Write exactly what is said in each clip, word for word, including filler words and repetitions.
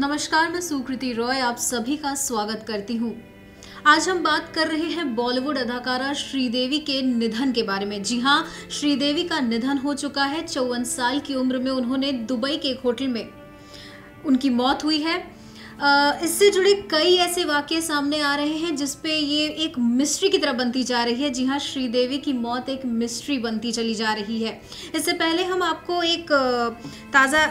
नमस्कार, मैं सुकृति रॉय आप सभी का स्वागत करती हूँ। आज हम बात कर रहे हैं बॉलीवुड अदाकारा श्रीदेवी के निधन के बारे में। जी हाँ, श्रीदेवी का निधन हो चुका है। चौवन साल की उम्र में उन्होंने दुबई के एक होटल में उनकी मौत हुई है। इससे जुड़े कई ऐसे वाकये सामने आ रहे हैं जिसपे ये एक मिस्ट्री की तरह बनती जा रही है। जी हाँ, श्रीदेवी की मौत एक मिस्ट्री बनती चली जा रही है। इससे पहले हम आपको एक ताज़ा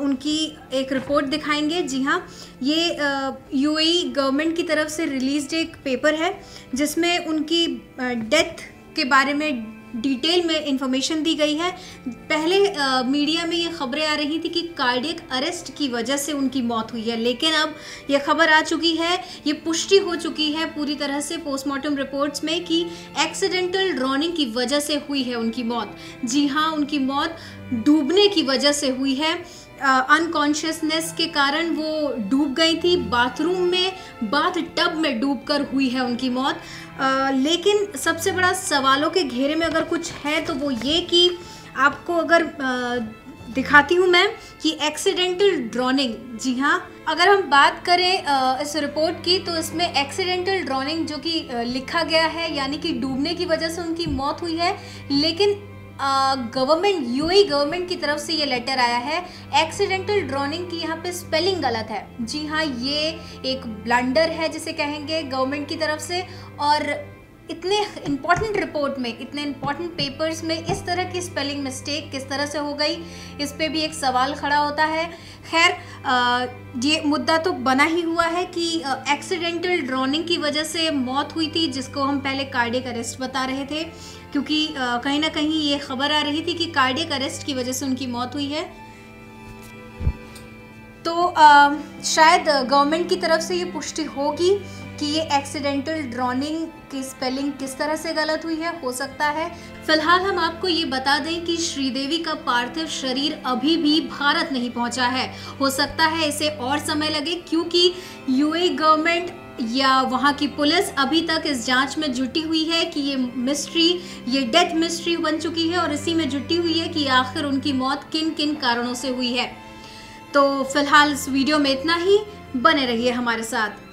उनकी एक रिपोर्ट दिखाएंगे। जी हाँ, ये यूएई गवर्नमेंट की तरफ से रिलीज्ड एक पेपर है जिसमें उनकी डेथ के बारे में डिटेल में इंफॉर्मेशन दी गई है। पहले आ, मीडिया में ये खबरें आ रही थी कि कार्डियक अरेस्ट की वजह से उनकी मौत हुई है, लेकिन अब ये खबर आ चुकी है, ये पुष्टि हो चुकी है पूरी तरह से पोस्मॉटम रिपोर्ट्स में कि एक्सीडेंटल ड्रोनिंग की वजह से हुई है उनकी मौत। जी हाँ, उनकी मौत डूबने की वजह से हुई है। अनकॉन्शियसनेस के कारण वो डूब गई थी, बाथरूम में, बाथ टब में डूबकर हुई है उनकी मौत। आ, लेकिन सबसे बड़ा सवालों के घेरे में अगर कुछ है तो वो ये कि आपको अगर आ, दिखाती हूँ मैं कि एक्सीडेंटल ड्रोनिंग। जी हाँ, अगर हम बात करें आ, इस रिपोर्ट की तो इसमें एक्सीडेंटल ड्रोनिंग जो कि लिखा गया है, यानी कि डूबने की वजह से उनकी मौत हुई है। लेकिन गवर्नमेंट यूएई गवर्नमेंट की तरफ से ये लेटर आया है, एक्सीडेंटल ड्रोनिंग की यहाँ पे स्पेलिंग गलत है। जी हाँ, ये एक ब्लंडर है जिसे कहेंगे गवर्नमेंट की तरफ से। और इतने इम्पॉर्टेंट रिपोर्ट में, इतने इम्पॉर्टेंट पेपर्स में इस तरह की स्पेलिंग मिस्टेक किस तरह से हो गई, इस पे भी एक सवाल खड़ा होता है। खैर, ये मुद्दा तो बना ही हुआ है कि एक्सीडेंटल ड्रोनिंग की वजह से मौत हुई थी, जिसको हम पहले कार्डियक अरेस्ट बता रहे थे, क्योंकि कहीं ना कहीं ये खबर आ रही थी कि कार्डियक अरेस्ट की वजह से उनकी मौत हुई है। तो आ, शायद गवर्नमेंट की तरफ से ये पुष्टि होगी कि ये एक्सीडेंटल ड्रोनिंग की स्पेलिंग किस तरह से गलत हुई है, हो सकता है। फिलहाल हम आपको ये बता दें कि श्रीदेवी का पार्थिव शरीर अभी भी भारत नहीं पहुंचा है। हो सकता है इसे और समय लगे, क्योंकि यूएई गवर्नमेंट या वहाँ की पुलिस अभी तक इस जांच में जुटी हुई है कि ये मिस्ट्री, ये डेथ मिस्ट्री बन चुकी है और इसी में जुटी हुई है कि आखिर उनकी मौत किन किन कारणों से हुई है। तो फिलहाल इस वीडियो में इतना ही, बने रहिए हमारे साथ।